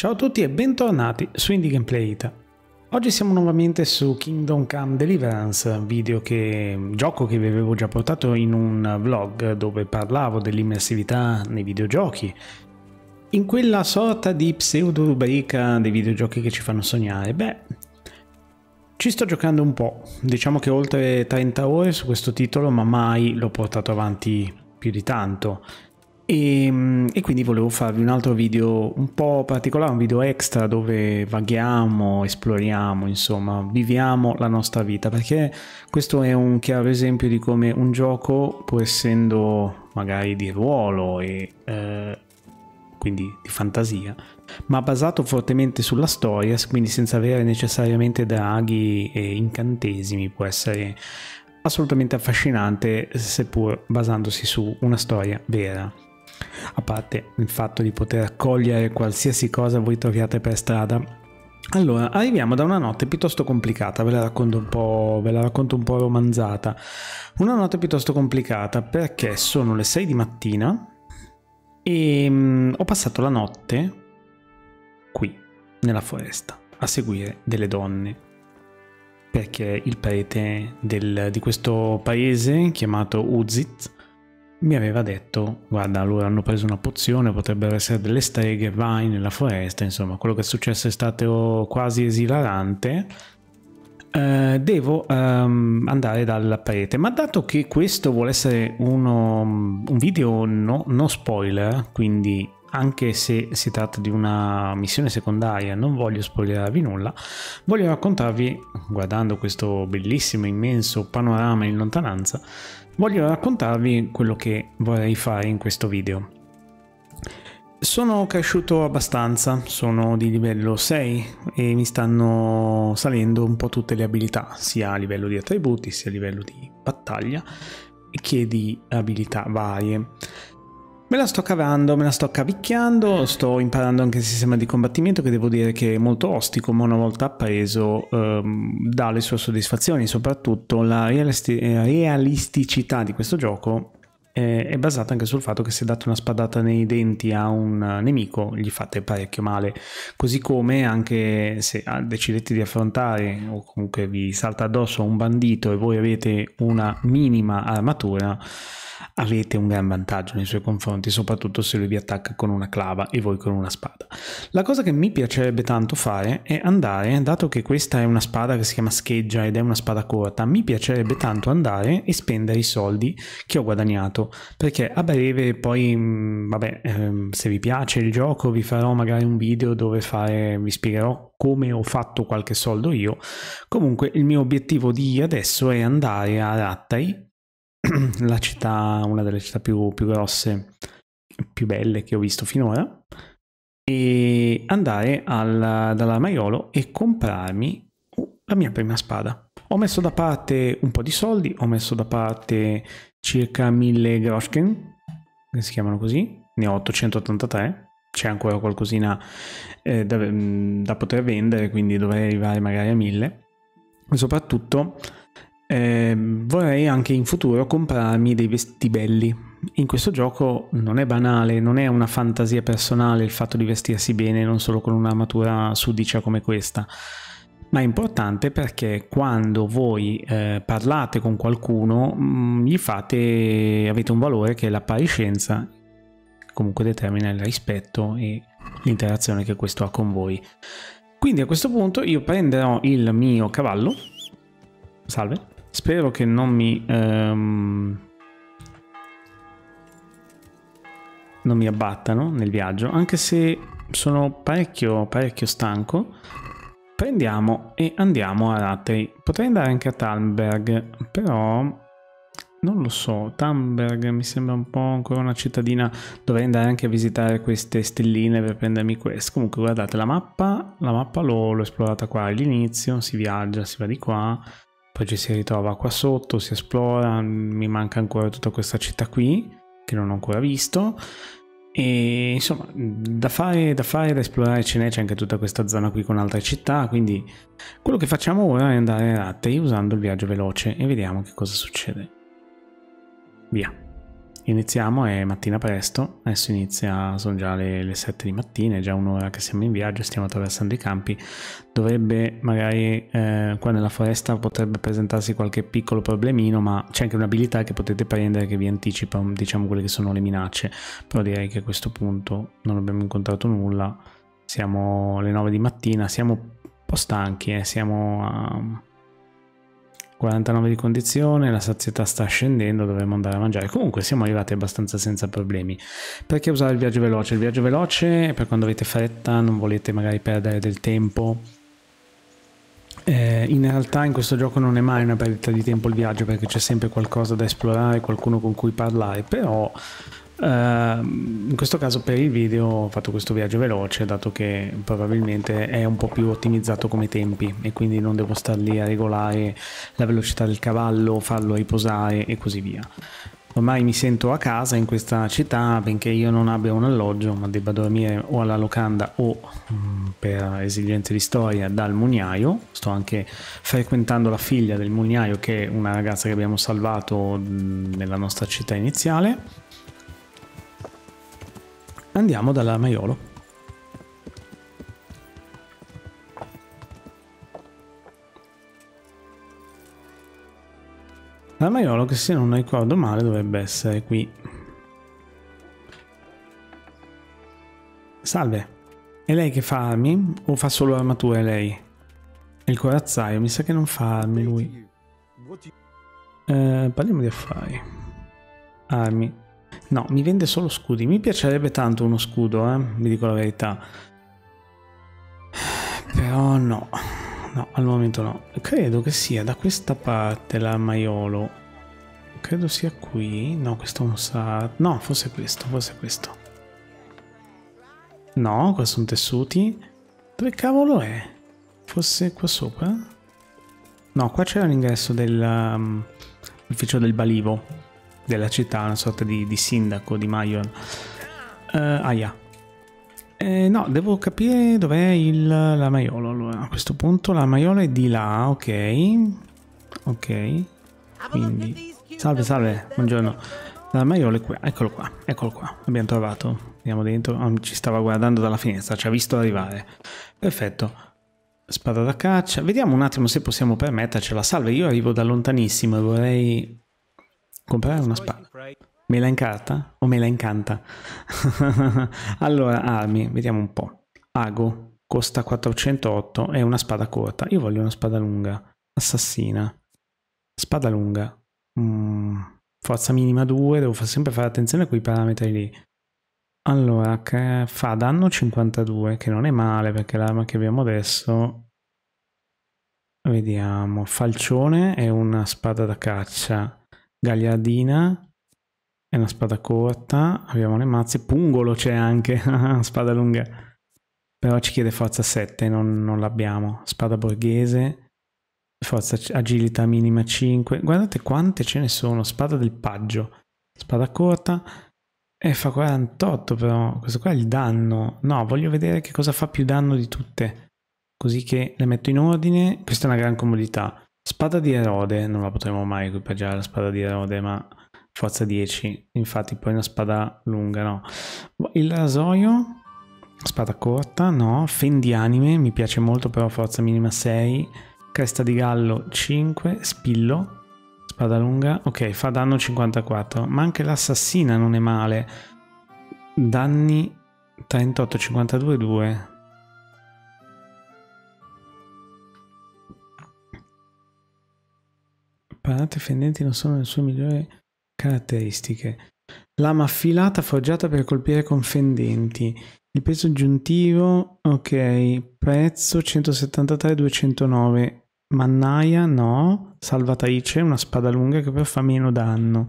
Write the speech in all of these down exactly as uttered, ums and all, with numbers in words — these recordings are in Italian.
Ciao a tutti e bentornati su Indie Gameplay Ita. Oggi siamo nuovamente su Kingdom Come Deliverance, video che, gioco che vi avevo già portato in un vlog dove parlavo dell'immersività nei videogiochi, in quella sorta di pseudo rubrica dei videogiochi che ci fanno sognare. Beh, ci sto giocando un po', diciamo che oltre trenta ore su questo titolo, ma mai l'ho portato avanti più di tanto. E, e quindi volevo farvi un altro video un po' particolare, un video extra dove vaghiamo, esploriamo, insomma, viviamo la nostra vita, perché questo è un chiaro esempio di come un gioco, pur essendo magari di ruolo e eh, quindi di fantasia, ma basato fortemente sulla storia, quindi senza avere necessariamente draghi e incantesimi, può essere assolutamente affascinante, seppur basandosi su una storia vera. A parte il fatto di poter accogliere qualsiasi cosa voi troviate per strada. Allora, arriviamo da una notte piuttosto complicata, ve la racconto un po', ve la racconto un po' romanzata. Una notte piuttosto complicata perché sono le sei di mattina e mh, ho passato la notte qui, nella foresta, a seguire delle donne. Perché il prete del, di questo paese, chiamato Uzitz, mi aveva detto: guarda, loro hanno preso una pozione, potrebbero essere delle streghe, vai nella foresta. Insomma, quello che è successo è stato quasi esilarante. Eh, devo ehm, andare dal prete, ma dato che questo vuole essere uno, un video no, no spoiler, quindi anche se si tratta di una missione secondaria non voglio spoilerarvi nulla, voglio raccontarvi, guardando questo bellissimo immenso panorama in lontananza, voglio raccontarvi quello che vorrei fare in questo video. Sono cresciuto abbastanza, sono di livello sei e mi stanno salendo un po' tutte le abilità, sia a livello di attributi, sia a livello di battaglia, che di abilità varie. Me la sto cavando, me la sto cavicchiando, sto imparando anche il sistema di combattimento, che devo dire che è molto ostico, ma una volta appreso ehm, dà le sue soddisfazioni. Soprattutto la realisti realisticità di questo gioco eh, è basata anche sul fatto che se date una spadata nei denti a un nemico gli fate parecchio male, così come anche se decidete di affrontare o comunque vi salta addosso un bandito e voi avete una minima armatura, avete un gran vantaggio nei suoi confronti, soprattutto se lui vi attacca con una clava e voi con una spada. La cosa che mi piacerebbe tanto fare è andare, dato che questa è una spada che si chiama scheggia ed è una spada corta, mi piacerebbe tanto andare e spendere i soldi che ho guadagnato, perché a breve poi, vabbè, se vi piace il gioco vi farò magari un video dove fare, vi spiegherò come ho fatto qualche soldo io. Comunque il mio obiettivo di adesso è andare a Rattay, la città, una delle città più, più grosse, più belle che ho visto finora, e andare al, dall'armaiolo e comprarmi la mia prima spada. Ho messo da parte un po' di soldi, ho messo da parte circa mille groschen, che si chiamano così, ne ho ottocentottantatré, c'è ancora qualcosina eh, da, da poter vendere, quindi dovrei arrivare magari a mille. E soprattutto Eh, vorrei anche in futuro comprarmi dei vestiti belli. In questo gioco non è banale, non è una fantasia personale il fatto di vestirsi bene, non solo con un'armatura sudicia come questa, ma è importante perché quando voi eh, parlate con qualcuno mh, gli fate, avete un valore che è l'appariscenza, comunque determina il rispetto e l'interazione che questo ha con voi. Quindi a questo punto io prenderò il mio cavallo. Salve, spero che non mi um, non mi abbattano nel viaggio, anche se sono parecchio parecchio stanco. Prendiamo e andiamo a Rattay. Potrei andare anche a Thalberg, però non lo so, Thalberg mi sembra un po' ancora una cittadina. Dovrei andare anche a visitare queste stelline per prendermi queste. Comunque guardate la mappa, la mappa l'ho esplorata qua all'inizio, si viaggia, si va di qua, poi ci si ritrova qua sotto, si esplora, mi manca ancora tutta questa città qui, che non ho ancora visto, e insomma, da fare, da fare, da esplorare ce n'è, c'è anche tutta questa zona qui con altre città, quindi quello che facciamo ora è andare a Rattay usando il viaggio veloce e vediamo che cosa succede. Via. Iniziamo, è mattina presto, adesso inizia, sono già le, le sette di mattina, è già un'ora che siamo in viaggio, stiamo attraversando i campi. Dovrebbe magari eh, qua nella foresta potrebbe presentarsi qualche piccolo problemino, ma c'è anche un'abilità che potete prendere che vi anticipa, diciamo, quelle che sono le minacce. Però direi che a questo punto non abbiamo incontrato nulla, siamo le nove di mattina, siamo un po' stanchi, eh, siamo a quarantanove di condizione, la sazietà sta scendendo, dovremmo andare a mangiare. Comunque siamo arrivati abbastanza senza problemi. Perché usare il viaggio veloce? Il viaggio veloce è per quando avete fretta, non volete magari perdere del tempo. Eh, in realtà in questo gioco non è mai una perdita di tempo il viaggio, perché c'è sempre qualcosa da esplorare, qualcuno con cui parlare, però Uh, in questo caso per il video ho fatto questo viaggio veloce, dato che probabilmente è un po' più ottimizzato come tempi e quindi non devo star lì a regolare la velocità del cavallo, farlo riposare e così via. Ormai mi sento a casa in questa città, benché io non abbia un alloggio ma debba dormire o alla locanda o, mh, per esigenze di storia, dal mugnaio. Sto anche frequentando la figlia del mugnaio, che è una ragazza che abbiamo salvato mh, nella nostra città iniziale. Andiamo dall'armaiolo. L'armaiolo, che se non ricordo male dovrebbe essere qui. Salve. È lei che fa armi o fa solo armature lei? È il corazzaio, mi sa che non fa armi lui. Eh, parliamo di affari. Armi. No, mi vende solo scudi. Mi piacerebbe tanto uno scudo, eh? Vi dico la verità. Però no. No, al momento no. Credo che sia da questa parte l'armaiolo. Credo sia qui. No, questo non sa... No, forse questo, forse questo. No, qua sono tessuti. Dove cavolo è? Forse qua sopra? No, qua c'era l'ingresso dell'ufficio um, del balivo della città, una sorta di, di sindaco, di Maior. Uh, aia. Eh, no, devo capire dov'è l'armaiolo. Allora, a questo punto l'armaiolo è di là, ok. Ok. Quindi... Salve, salve, buongiorno. L'armaiolo è qua, eccolo qua, eccolo qua. L'abbiamo trovato. Andiamo dentro. Oh, ci stava guardando dalla finestra, ci ha visto arrivare. Perfetto. Spada da caccia. Vediamo un attimo se possiamo permettercela. Salve, io arrivo da lontanissimo e vorrei... comprare una spada. Me la incarta? O me la incanta? Allora, armi, vediamo un po'. Ago, costa quattrocentotto, è una spada corta. Io voglio una spada lunga. Assassina. Spada lunga. Mm, forza minima due, devo sempre fare attenzione a quei parametri lì. Allora, che fa danno cinquantadue, che non è male, perché l'arma che abbiamo adesso... Vediamo. Falcione è una spada da caccia. Gagliardina è una spada corta, abbiamo le mazze, pungolo c'è anche, spada lunga, però ci chiede forza sette, non, non l'abbiamo. Spada borghese, forza, agilità minima cinque, guardate quante ce ne sono. Spada del paggio, spada corta, e fa quarantotto però, questo qua è il danno. No, voglio vedere che cosa fa più danno di tutte, così che le metto in ordine. Questa è una gran comodità. Spada di Erode, non la potremo mai equipaggiare la spada di Erode, ma forza dieci, infatti poi una spada lunga, no. Il rasoio, spada corta, no. Fendi anime, mi piace molto, però forza minima sei. Cresta di gallo cinque, spillo, spada lunga, ok, fa danno cinquantaquattro, ma anche l'assassina non è male. Danni trentotto, cinquantadue, due. Parate fendenti non sono le sue migliori caratteristiche. Lama affilata forgiata per colpire con fendenti. Il peso aggiuntivo, ok, prezzo centosettantatré duecentonove. Mannaia no, salvatrice, una spada lunga che però fa meno danno.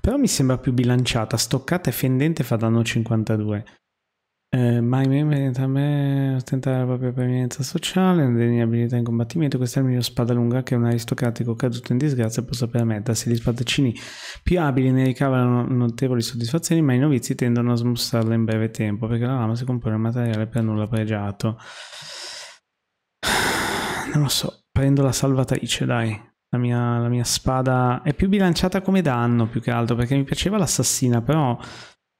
Però mi sembra più bilanciata, stoccata e fendente fa danno cinquantadue. Eh, mai merita a me ostentare la propria preminenza sociale, una deniabilità in combattimento. Questa è la mia spada lunga che un aristocratico caduto in disgrazia possa permettersi. Gli spadaccini più abili ne ricavano notevoli soddisfazioni, ma i novizi tendono a smussarla in breve tempo perché la lama si compone di materiale per nulla pregiato. Non lo so, prendo la salvatrice, dai. La mia, la mia spada è più bilanciata come danno, più che altro, perché mi piaceva l'assassina, però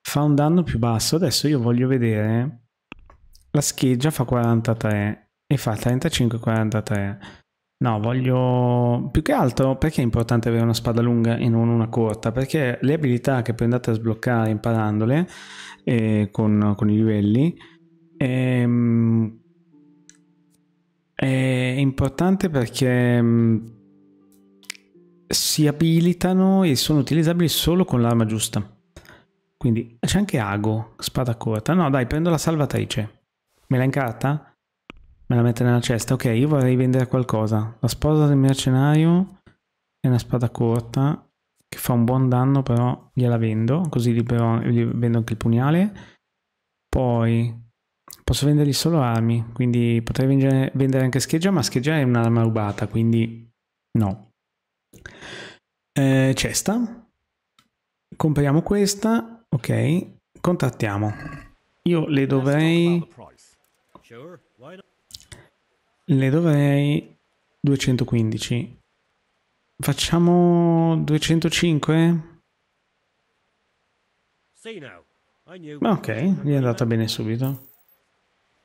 fa un danno più basso. Adesso io voglio vedere, la scheggia fa quarantatré e fa trentacinque quarantatré. No, voglio... Più che altro, perché è importante avere una spada lunga e non una corta? Perché le abilità che poi andate a sbloccare imparandole eh, con, con i livelli... Ehm, è importante perché... si abilitano e sono utilizzabili solo con l'arma giusta. Quindi c'è anche ago, spada corta. No, dai, prendo la salvatrice. Me la incarta? Me la mette nella cesta. Ok, io vorrei vendere qualcosa. La sposa del mercenario è una spada corta che fa un buon danno, però gliela vendo, così libero, gli vendo anche il pugnale. Poi posso vendergli solo armi, quindi potrei vendere, vendere anche scheggia, ma scheggia è un'arma rubata, quindi no. Eh, cesta, compriamo questa, ok, contrattiamo. Io le dovrei le dovrei duecentoquindici, facciamo duecentocinque. Ok, mi è andata bene subito,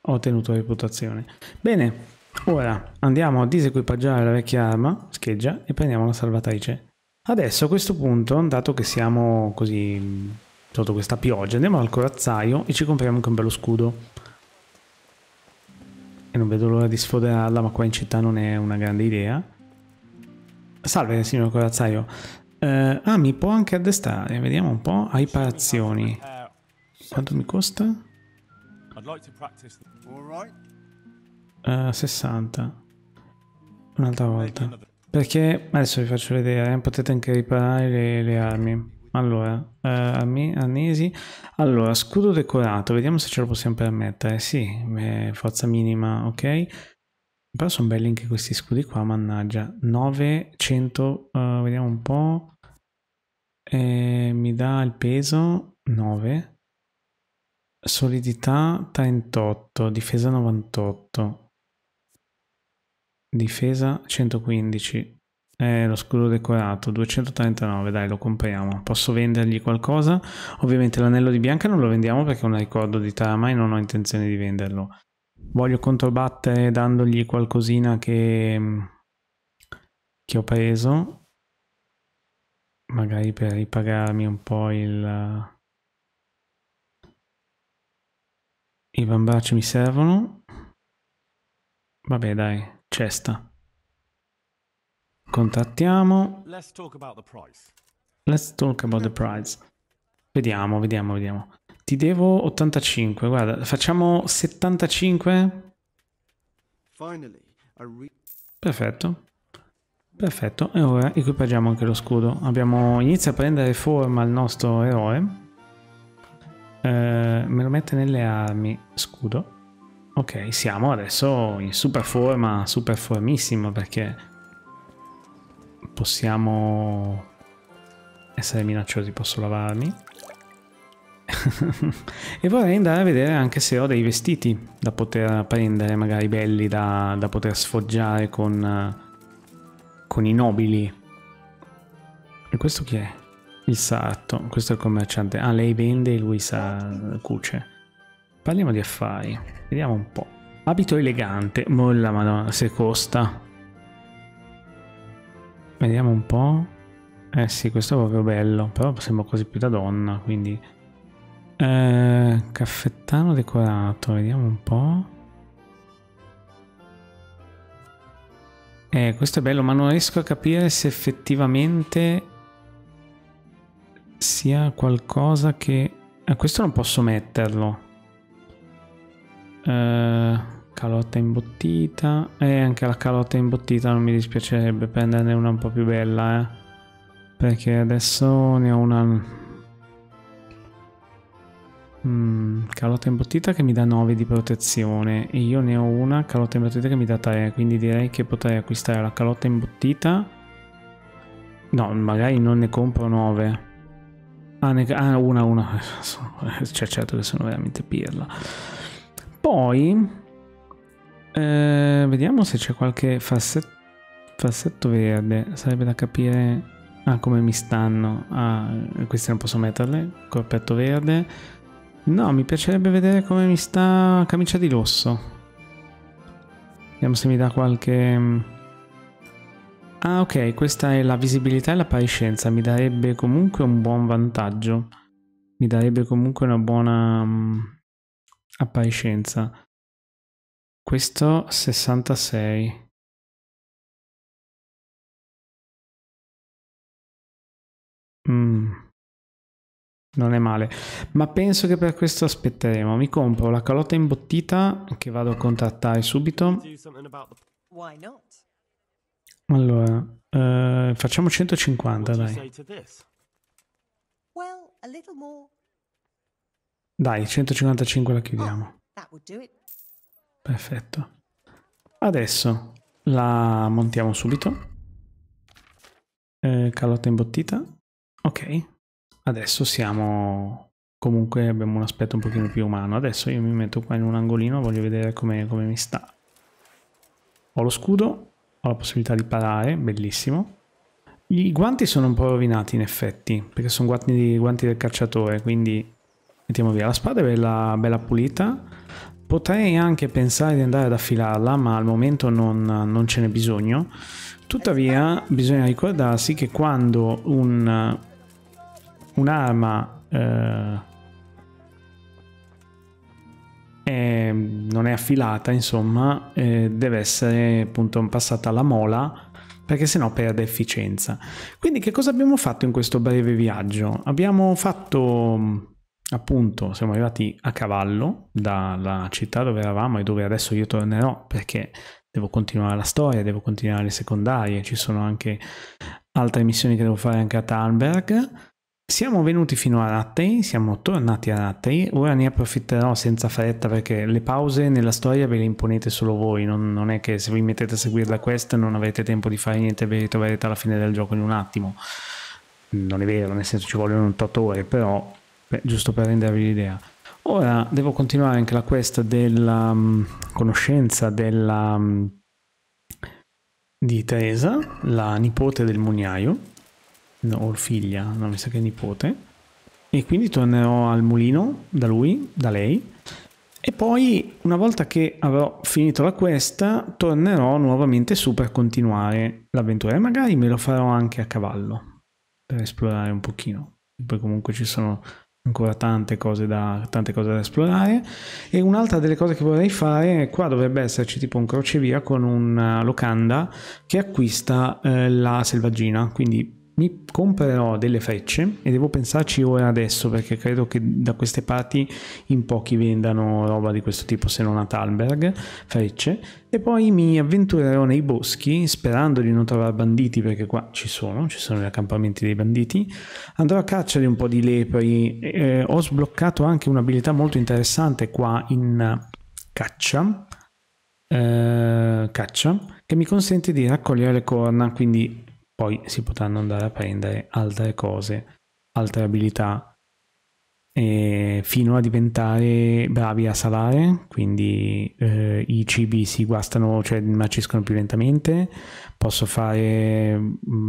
ho ottenuto reputazione. Bene. Ora andiamo a disequipaggiare la vecchia arma, scheggia, e prendiamo la salvatrice. Adesso a questo punto, dato che siamo così sotto questa pioggia, andiamo al corazzaio e ci compriamo anche un bello scudo. E non vedo l'ora di sfoderarla, ma qua in città non è una grande idea. Salve signor corazzaio. Eh, ah, mi può anche addestrare, vediamo un po'. Hai parazioni. Quanto mi costa? Uh, sessanta. Un'altra volta. Perché adesso vi faccio vedere. Potete anche riparare le, le armi. Allora, uh, armi, arnesi. Allora, scudo decorato. Vediamo se ce lo possiamo permettere. Sì, beh, forza minima, ok. Però sono belli anche questi scudi qua, mannaggia. novecento, uh, vediamo un po'. Eh, mi dà il peso nove. Solidità trentotto. Difesa novantotto. Difesa centoquindici. Eh, lo scudo decorato duecentotrentanove. Dai, lo compriamo. Posso vendergli qualcosa? Ovviamente l'anello di bianca non lo vendiamo perché è un ricordo di trama e non ho intenzione di venderlo. Voglio controbattere dandogli qualcosina che, che ho preso, magari per ripagarmi un po' il i bambracci. Mi servono. Vabbè, dai. Cesta. Contattiamo. Let's talk about the price. Vediamo, vediamo, vediamo. Ti devo ottantacinque, guarda, facciamo settantacinque. Perfetto. Perfetto, e ora equipaggiamo anche lo scudo. Abbiamo inizia a prendere forma il nostro eroe. Eh, me lo mette nelle armi, scudo. Ok, siamo adesso in super forma, super formissimo, perché possiamo essere minacciosi, posso lavarmi. E vorrei andare a vedere anche se ho dei vestiti da poter prendere, magari belli da, da poter sfoggiare con, con i nobili. E questo chi è? Il sarto, questo è il commerciante. Ah, lei vende e lui sa cuce. Parliamo di affari, vediamo un po'. Abito elegante, molla madonna, se costa. Vediamo un po'. Eh sì, questo è proprio bello, però sembra quasi più da donna, quindi... Eh, caffettano decorato, vediamo un po'. Eh, questo è bello, ma non riesco a capire se effettivamente sia qualcosa che... Eh, questo non posso metterlo. Uh, calotta imbottita, e eh, anche la calotta imbottita non mi dispiacerebbe prenderne una un po' più bella, eh. Perché adesso ne ho una mm, calotta imbottita che mi dà nove di protezione e io ne ho una calotta imbottita che mi dà tre, quindi direi che potrei acquistare la calotta imbottita. No, magari non ne compro nove. Ah, ne... ah una una cioè, certo che sono veramente pirla. Poi eh, vediamo se c'è qualche falsetto. Falsetto verde, sarebbe da capire ah, come mi stanno. Ah, queste non posso metterle. Corpetto verde. No, mi piacerebbe vedere come mi sta camicia di rosso. Vediamo se mi dà qualche... Ah, ok, questa è la visibilità e l'appariscenza. Mi darebbe comunque un buon vantaggio. Mi darebbe comunque una buona um, appariscenza. Questo sessantasei. Mm. Non è male, ma penso che per questo aspetteremo. Mi compro la calotta imbottita che vado a contrattare subito. Allora, eh, facciamo centocinquanta, dai. Dai, centocinquantacinque la chiudiamo. Perfetto. Adesso la montiamo subito. Eh, calotta imbottita. Ok. Adesso siamo... Comunque abbiamo un aspetto un pochino più umano. Adesso io mi metto qua in un angolino, voglio vedere come, come mi sta. Ho lo scudo. Ho la possibilità di parare, bellissimo. I guanti sono un po' rovinati in effetti, perché sono guanti, guanti del cacciatore, quindi mettiamo via. La spada è bella, bella pulita. Potrei anche pensare di andare ad affilarla, ma al momento non, non ce n'è bisogno. Tuttavia bisogna ricordarsi che quando un, un'arma eh, è, non è affilata, insomma, eh, deve essere appunto passata alla mola, perché sennò perde efficienza. Quindi che cosa abbiamo fatto in questo breve viaggio? Abbiamo fatto... Appunto, siamo arrivati a cavallo dalla città dove eravamo e dove adesso io tornerò, perché devo continuare la storia, devo continuare le secondarie, ci sono anche altre missioni che devo fare anche a Thalberg. Siamo venuti fino a Rattay, siamo tornati a Rattay, ora ne approfitterò senza fretta perché le pause nella storia ve le imponete solo voi, non, non è che se vi mettete a seguire la quest non avete tempo di fare niente e vi ritroverete alla fine del gioco in un attimo. Non è vero, nel senso ci vogliono un tot ore, però... Beh, giusto per rendervi l'idea. Ora devo continuare anche la quest della um, conoscenza della, um, di Teresa, la nipote del mugnaio, no, o figlia, non mi sa che è nipote, e quindi tornerò al mulino da lui, da lei, e poi una volta che avrò finito la quest tornerò nuovamente su per continuare l'avventura e magari me lo farò anche a cavallo per esplorare un pochino. Poi comunque ci sono ancora tante cose da, tante cose da esplorare. E un'altra delle cose che vorrei fare, qua dovrebbe esserci tipo un crocevia con una locanda che acquista eh, la selvaggina, quindi mi comprerò delle frecce e devo pensarci ora adesso, perché credo che da queste parti in pochi vendano roba di questo tipo, se non a Thalberg, frecce. E poi mi avventurerò nei boschi sperando di non trovare banditi, perché qua ci sono, ci sono gli accampamenti dei banditi. Andrò a caccia di un po' di lepri. Eh, ho sbloccato anche un'abilità molto interessante qua in caccia, eh, caccia, che mi consente di raccogliere le corna, quindi... Poi si potranno andare a prendere altre cose, altre abilità, eh, fino a diventare bravi a salare, quindi eh, i cibi si guastano, cioè marciscono più lentamente. Posso fare,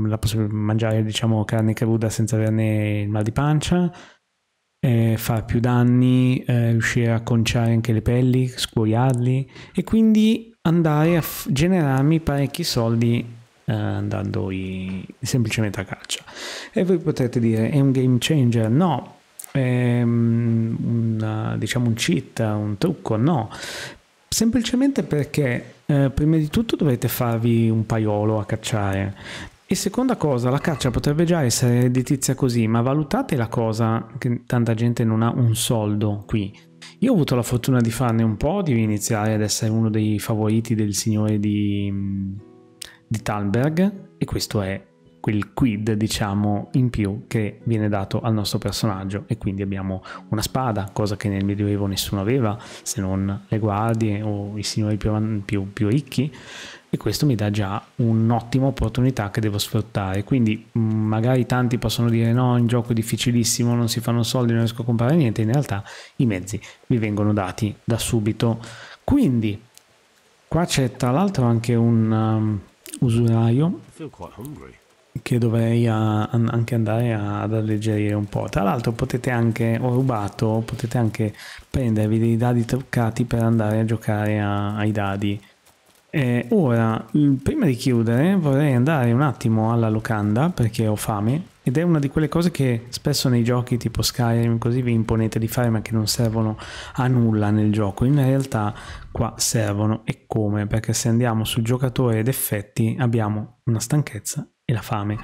la posso mangiare diciamo carne cruda senza averne il mal di pancia, eh, fare più danni, eh, riuscire a conciare anche le pelli, scuoiarli e quindi andare a generarmi parecchi soldi andando i, semplicemente a caccia. E voi potrete dire è un game changer? No. È una, diciamo un cheat, un trucco? No, semplicemente perché eh, prima di tutto dovete farvi un paiolo a cacciare e seconda cosa, la caccia potrebbe già essere redditizia così, ma valutate la cosa che tanta gente non ha un soldo qui. Io ho avuto la fortuna di farne un po', di iniziare ad essere uno dei favoriti del signore di... di Thalberg, e questo è quel quid diciamo in più che viene dato al nostro personaggio, e quindi abbiamo una spada, cosa che nel Medioevo nessuno aveva se non le guardie o i signori più, più, più ricchi, e questo mi dà già un'ottima opportunità che devo sfruttare. Quindi magari tanti possono dire no, è un gioco difficilissimo, non si fanno soldi, non riesco a comprare niente, in realtà i mezzi mi vengono dati da subito. Quindi qua c'è tra l'altro anche un... Um, usuraio, che dovrei a, a, anche andare a, ad alleggerire un po'. Tra l'altro potete anche, ho rubato, potete anche prendervi dei dadi truccati per andare a giocare a, ai dadi. Eh, ora, prima di chiudere, vorrei andare un attimo alla locanda perché ho fame, ed è una di quelle cose che spesso nei giochi tipo Skyrim così vi imponete di fare ma che non servono a nulla nel gioco. In realtà qua servono, e come, perché se andiamo sul giocatore ed effetti abbiamo una stanchezza e la fame.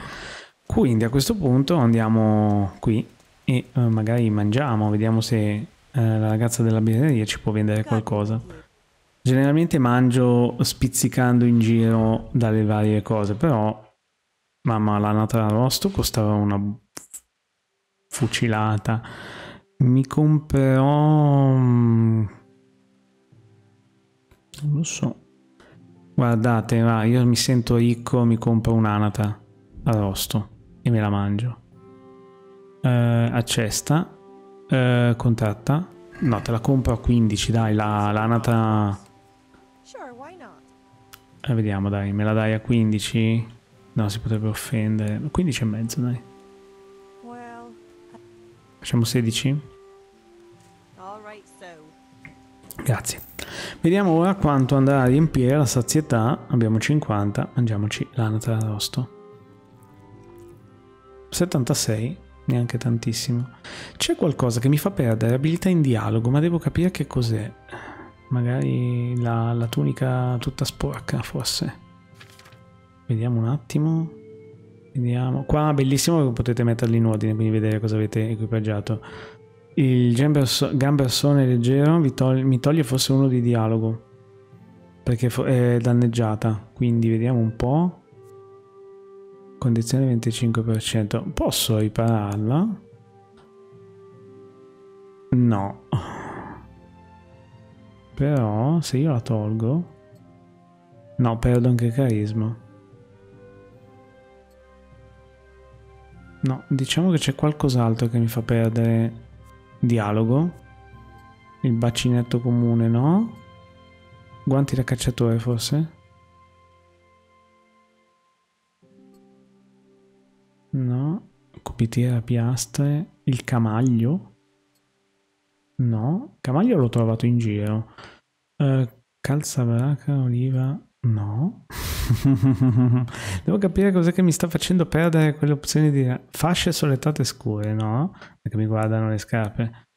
Quindi a questo punto andiamo qui e eh, magari mangiamo, vediamo se eh, la ragazza della birreria ci può vendere qualcosa. Generalmente mangio spizzicando in giro dalle varie cose, però mamma, l'anatra arrosto costava una fucilata. Mi comprerò... non lo so. Guardate, va, io mi sento ricco, mi compro un'anatra arrosto e me la mangio. Eh, a cesta, eh, contratta. No, te la compro a quindici, dai, l'anatra... Eh, vediamo, dai, me la dai a quindici? No, si potrebbe offendere. quindici e mezzo, dai. Facciamo sedici. Grazie. Vediamo ora quanto andrà a riempire la sazietà. Abbiamo cinquanta, mangiamoci l'anatra arrosto. settantasei, neanche tantissimo. C'è qualcosa che mi fa perdere abilità in dialogo, ma devo capire che cos'è. Magari la, la tunica tutta sporca, forse. Vediamo un attimo. Vediamo. Qua bellissimo che potete metterli in ordine, quindi vedere cosa avete equipaggiato. Il gambersone leggero vi toglie, mi toglie forse uno di dialogo, perché è danneggiata. Quindi vediamo un po'. Condizione venticinque per cento. Posso ripararla? No. Però se io la tolgo... no, perdo anche carisma. No, diciamo che c'è qualcos'altro che mi fa perdere dialogo. Il bacinetto comune no. Guanti da cacciatore forse? No. Cupitiera, piastre. Il camaglio? No, camaglio l'ho trovato in giro. Uh, calzabraca, oliva, no. Devo capire cos'è che mi sta facendo perdere quelle opzioni di fasce solettate scure, no? Perché mi guardano le scarpe.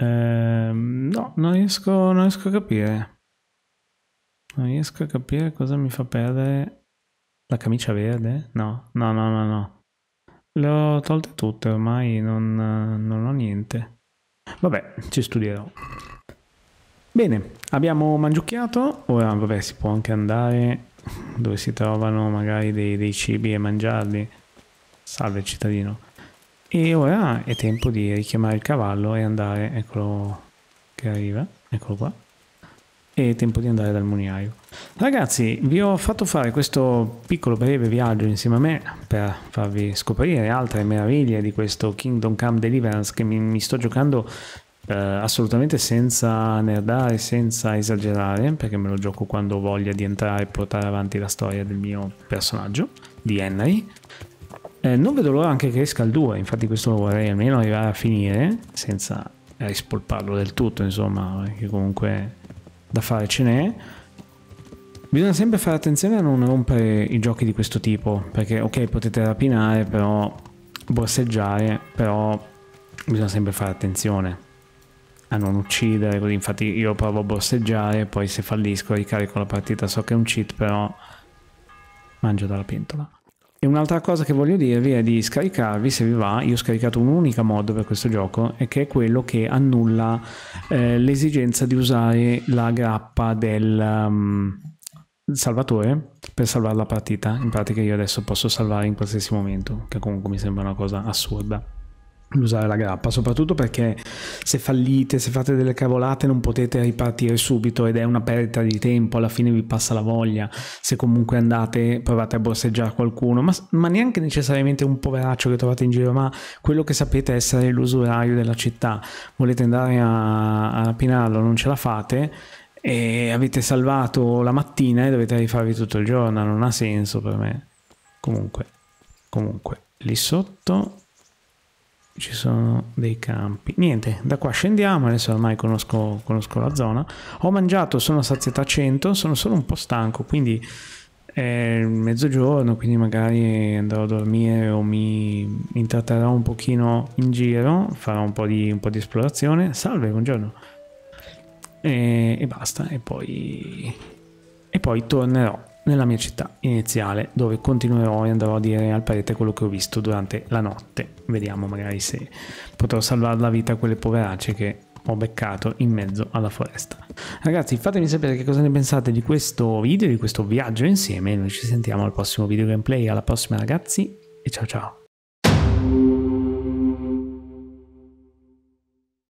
Uh, no, non riesco, non riesco a capire. Non riesco a capire cosa mi fa perdere la camicia verde? No, no, no, no, no. Le ho tolte tutte, ormai non, non ho niente. Vabbè, ci studierò. Bene, abbiamo mangiucchiato. Ora, vabbè, si può anche andare dove si trovano magari dei, dei cibi e mangiarli. Salve, cittadino. E ora è tempo di richiamare il cavallo e andare. Eccolo che arriva. Eccolo qua. È tempo di andare dal mugnaio. Ragazzi, vi ho fatto fare questo piccolo breve viaggio insieme a me per farvi scoprire altre meraviglie di questo Kingdom Come Deliverance, che mi, mi sto giocando eh, assolutamente senza nerdare, senza esagerare, perché me lo gioco quando ho voglia di entrare e portare avanti la storia del mio personaggio, di Henry. Eh, non vedo l'ora anche che esca il due, infatti questo lo vorrei almeno arrivare a finire senza rispolparlo del tutto, insomma, perché comunque... da fare ce n'è. Bisogna sempre fare attenzione a non rompere i giochi di questo tipo, perché ok, potete rapinare, però borseggiare, però bisogna sempre fare attenzione a non uccidere. Così, infatti io provo a borseggiare, poi se fallisco ricarico la partita. So che è un cheat, però mangio dalla pentola. E un'altra cosa che voglio dirvi è di scaricarvi, se vi va, io ho scaricato un'unica mod per questo gioco, e che è quello che annulla eh, l'esigenza di usare la grappa del um, salvatore per salvare la partita. In pratica io adesso posso salvare in qualsiasi momento, che comunque mi sembra una cosa assurda, usare la grappa, soprattutto perché se fallite, se fate delle cavolate, non potete ripartire subito ed è una perdita di tempo. Alla fine vi passa la voglia. Se comunque andate, provate a borseggiare qualcuno, ma, ma neanche necessariamente un poveraccio che trovate in giro, ma quello che sapete essere l'usuraio della città, volete andare a, a rapinarlo, non ce la fate. e avete salvato la mattina e dovete rifarvi tutto il giorno, non ha senso per me. Comunque, comunque, lì sotto ci sono dei campi. Niente, da qua scendiamo, adesso ormai conosco, conosco la zona. Ho mangiato, sono a sazietà cento, sono solo un po' stanco, quindi è mezzogiorno, quindi magari andrò a dormire o mi intratterrò un pochino in giro, farò un po' di, un po' di esplorazione. Salve, buongiorno. E, e basta, e poi, e poi tornerò nella mia città iniziale, dove continuerò e andrò a dire al prete quello che ho visto durante la notte. Vediamo magari se potrò salvare la vita a quelle poveracce che ho beccato in mezzo alla foresta. Ragazzi, fatemi sapere che cosa ne pensate di questo video, di questo viaggio insieme. Noi ci sentiamo al prossimo video gameplay, alla prossima ragazzi, e ciao ciao.